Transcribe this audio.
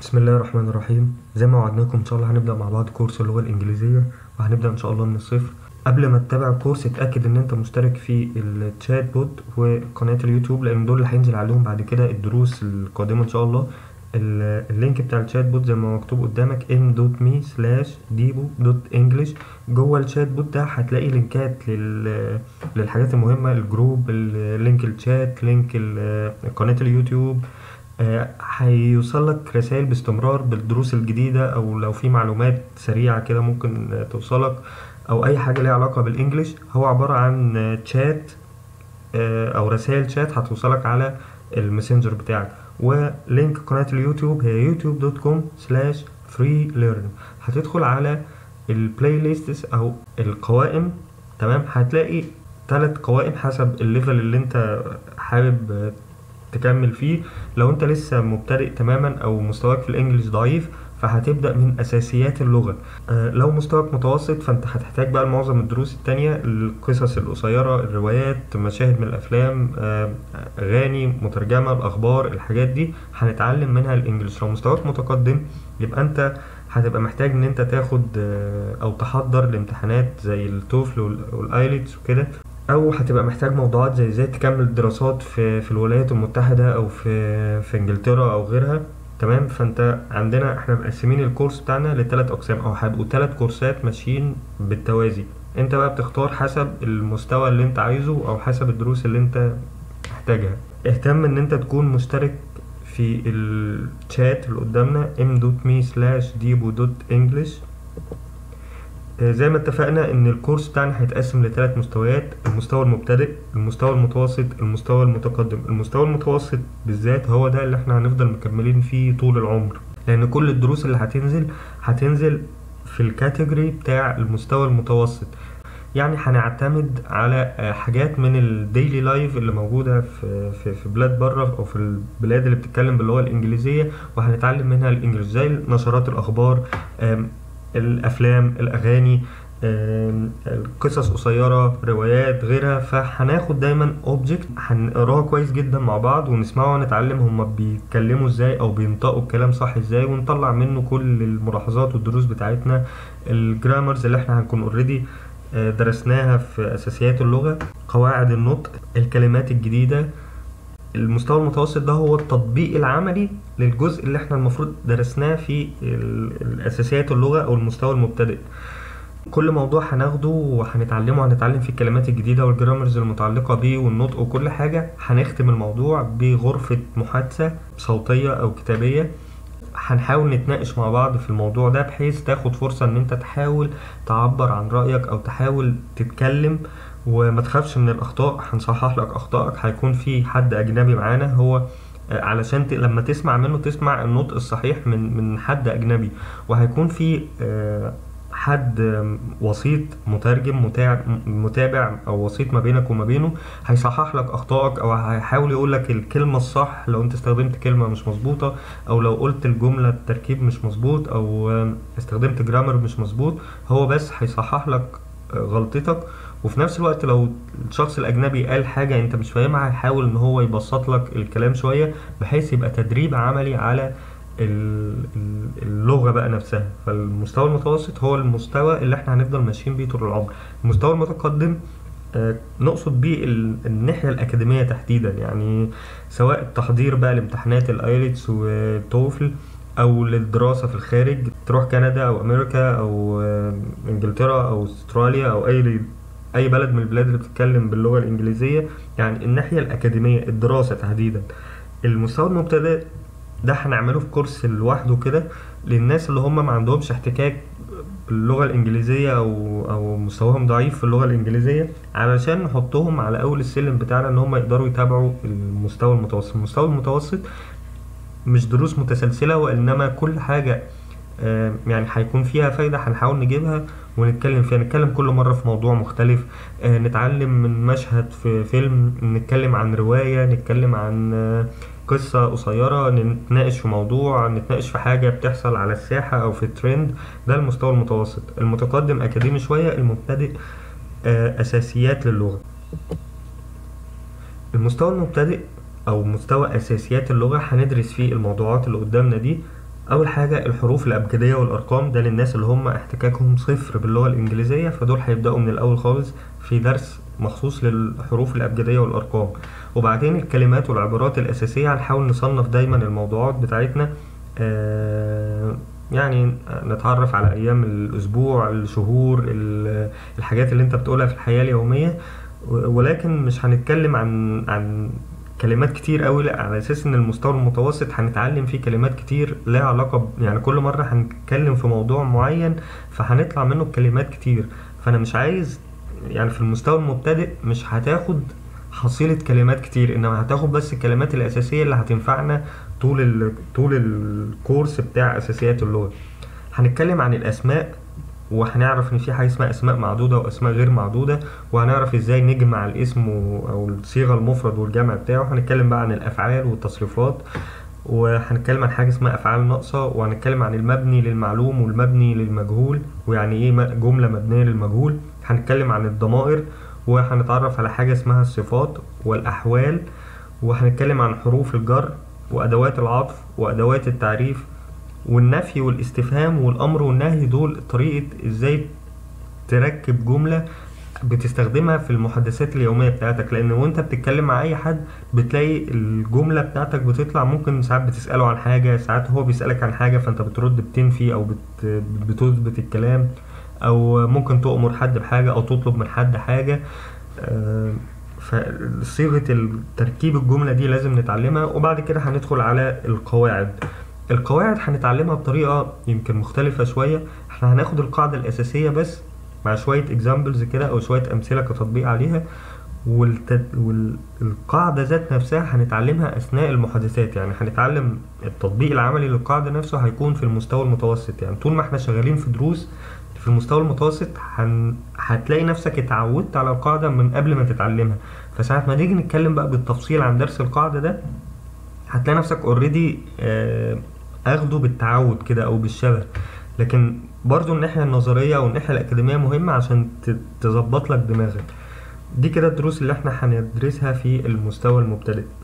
بسم الله الرحمن الرحيم. زي ما وعدناكم ان شاء الله هنبدا مع بعض كورس اللغه الانجليزيه، وهنبدا ان شاء الله من الصفر. قبل ما تتابع الكورس اتاكد ان انت مشترك في الشات بوت وقناه اليوتيوب، لان دول اللي هينزل عليهم بعد كده الدروس القادمه ان شاء الله. اللينك بتاع الشات بوت زي ما مكتوب قدامك m.me/dibo.english. جوه الشات بوت ده هتلاقي لينكات للحاجات المهمه، الجروب، لينك الشات، لينك قناه اليوتيوب. هيوصلك رسائل باستمرار بالدروس الجديدة، أو لو في معلومات سريعة كده ممكن توصلك، أو أي حاجة ليها علاقة بالإنجليش. هو عبارة عن تشات أو رسائل تشات هتوصلك على المسنجر بتاعك. ولينك قناة اليوتيوب هي youtube.com/freelearn. هتدخل على البلاي ليست أو القوائم، تمام؟ هتلاقي 3 قوائم حسب الليفل اللي أنت حابب تكمل فيه. لو انت لسه مبتدئ تماما او مستواك في الانجليش ضعيف فهتبدأ من اساسيات اللغة. لو مستواك متوسط فانت هتحتاج بقى معظم الدروس التانية، القصص القصيرة، الروايات، مشاهد من الافلام، اغاني مترجمة، الاخبار، الحاجات دي هنتعلم منها الانجليش. لو مستواك متقدم يبقى انت هتبقى محتاج ان انت تاخد او تحضر لامتحانات زي التوفل والايلتس وكده، او هتبقى محتاج موضوعات زي ازاي تكمل دراسات في الولايات المتحدة او في انجلترا او غيرها، تمام؟ فانت عندنا احنا مقسمين الكورس بتاعنا ل3 اقسام، او هيبقوا 3 كورسات ماشيين بالتوازي. انت بقى بتختار حسب المستوى اللي انت عايزه او حسب الدروس اللي انت محتاجها. اهتم ان انت تكون مشترك في الشات اللي قدامنا m.me/dibo.english. زي ما اتفقنا ان الكورس بتاعنا هيتقسم ل3 مستويات: المستوى المبتدئ، المستوى المتوسط، المستوى المتقدم. المستوى المتوسط بالذات هو ده اللي احنا هنفضل مكملين فيه طول العمر، لان كل الدروس اللي هتنزل في الكاتيجوري بتاع المستوى المتوسط. يعني هنعتمد على حاجات من الديلي لايف اللي موجوده في بلاد بره، او في البلاد اللي بتتكلم باللغه الانجليزيه، وهنتعلم منها الانجليش، زي نشرات الاخبار، الافلام، الاغاني، قصص قصيره، روايات، غيرها. فهناخد دايما اوبجكت هنقراه كويس جدا مع بعض ونسمعه ونتعلم هما بيتكلموا ازاي او بينطقوا الكلام صح ازاي، ونطلع منه كل الملاحظات والدروس بتاعتنا، الجرامرز اللي احنا هنكون اوريدي درسناها في اساسيات اللغه، قواعد النطق، الكلمات الجديده. المستوى المتوسط ده هو التطبيق العملي للجزء اللي احنا المفروض درسناه في الاساسيات اللغة او المستوى المبتدئ. كل موضوع هناخده وهنتعلمه، هنتعلم فيه الكلمات الجديدة والجرامرز المتعلقة بيه والنطق وكل حاجة. هنختم الموضوع بغرفة محادثة صوتية او كتابية، هنحاول نتناقش مع بعض في الموضوع ده، بحيث تاخد فرصة ان انت تحاول تعبر عن رأيك او تحاول تتكلم، وما تخافش من الاخطاء، هنصحح لك اخطائك. هيكون في حد اجنبي معانا، هو علشان لما تسمع منه تسمع النطق الصحيح من حد اجنبي. وهيكون في حد وسيط، مترجم، متابع، او وسيط ما بينك وما بينه، هيصحح لك اخطائك، او هيحاول يقول لك الكلمه الصح لو انت استخدمت كلمه مش مظبوطه، او لو قلت الجمله التركيب مش مظبوط، او استخدمت جرامر مش مظبوط. هو بس هيصحح لك غلطتك، وفي نفس الوقت لو الشخص الاجنبي قال حاجه انت مش فاهمها هيحاول ان هو يبسط لك الكلام شويه، بحيث يبقى تدريب عملي على اللغه بقى نفسها. فالمستوى المتوسط هو المستوى اللي احنا هنفضل ماشيين بيه طول العمر. المستوى المتقدم نقصد بيه الناحيه الاكاديميه تحديدا، يعني سواء التحضير بقى لامتحانات الايلتس والتوفل، او للدراسة في الخارج، تروح كندا او امريكا او انجلترا او استراليا او اي بلد من البلاد اللي بتتكلم باللغة الانجليزية. يعني الناحية الاكاديمية، الدراسة تحديدا. المستوى المبتدئ ده هنعمله في كورس لوحده كده، للناس اللي هم ما عندهمش احتكاك باللغة الانجليزية او مستواهم ضعيف في اللغة الانجليزية، علشان نحطهم على اول السلم بتاعنا ان هم يقدروا يتابعوا المستوى المتوسط. المستوى المتوسط مش دروس متسلسلة، وإنما كل حاجة يعني هيكون فيها فايدة هنحاول نجيبها ونتكلم فيها. نتكلم كل مرة في موضوع مختلف، نتعلم من مشهد في فيلم، نتكلم عن رواية، نتكلم عن قصة قصيرة، نتناقش في موضوع، نتناقش في حاجة بتحصل على الساحة أو في الترند. ده المستوى المتوسط. المتقدم أكاديمي شوية، المبتدئ أساسيات للغة. المستوى المبتدئ او مستوى اساسيات اللغه هندرس فيه الموضوعات اللي قدامنا دي، اول حاجه الحروف الابجديه والارقام، ده للناس اللي هم احتكاكهم صفر باللغه الانجليزيه، فدول هيبداوا من الاول خالص في درس مخصوص للحروف الابجديه والارقام. وبعدين الكلمات والعبارات الاساسيه هنحاول نصنف دايما الموضوعات بتاعتنا، يعني نتعرف على ايام الاسبوع، الشهور، الحاجات اللي انت بتقولها في الحياه اليوميه، ولكن مش هنتكلم عن كلمات كتير قوي، على اساس ان المستوى المتوسط هنتعلم فيه كلمات كتير لها علاقه يعني كل مره هنتكلم في موضوع معين فهنطلع منه بكلمات كتير. فانا مش عايز يعني في المستوى المبتدئ مش هتاخد حصيله كلمات كتير، انما هتاخد بس الكلمات الاساسيه اللي هتنفعنا طول الكورس بتاع اساسيات اللغه. هنتكلم عن الاسماء، وهنعرف ان في حاجه اسمها اسماء معدوده واسماء غير معدوده، وهنعرف ازاي نجمع الاسم او الصيغه المفرد والجمع بتاعه. هنتكلم بقى عن الافعال والتصريفات، وهنتكلم عن حاجه اسمها افعال ناقصه، وهنتكلم عن المبني للمعلوم والمبني للمجهول، ويعني ايه جمله مبنيه للمجهول. هنتكلم عن الضمائر، وهنتعرف على حاجه اسمها الصفات والاحوال، وهنتكلم عن حروف الجر وادوات العطف وادوات التعريف والنفي والاستفهام والامر والنهي. دول طريقه ازاي تركب جمله بتستخدمها في المحادثات اليوميه بتاعتك، لان وانت بتتكلم مع اي حد بتلاقي الجمله بتاعتك بتطلع، ممكن ساعات بتساله عن حاجه، ساعات هو بيسالك عن حاجه فانت بترد بتنفي او بتثبت الكلام، او ممكن تؤمر حد بحاجه او تطلب من حد حاجه. فصيغه تركيب الجمله دي لازم نتعلمها. وبعد كده هندخل على القواعد هنتعلمها بطريقه يمكن مختلفه شويه. احنا هناخد القاعده الاساسيه بس مع شويه اكزامبلز كده او شويه امثله كتطبيق عليها، والقاعده ذات نفسها هنتعلمها اثناء المحادثات. يعني هنتعلم التطبيق العملي للقاعده نفسه هيكون في المستوى المتوسط. يعني طول ما احنا شغالين في دروس في المستوى المتوسط هتلاقي نفسك اتعودت على القاعده من قبل ما تتعلمها، فساعه ما نيجي نتكلم بقى بالتفصيل عن درس القاعده ده هتلاقي نفسك اوريدي اخده بالتعود كده او بالشبه. لكن برضو الناحيه النظريه او الناحيه الاكاديميه مهمه عشان تظبط لك دماغك. دي كده الدروس اللي احنا هندرسها في المستوى المبتدئ.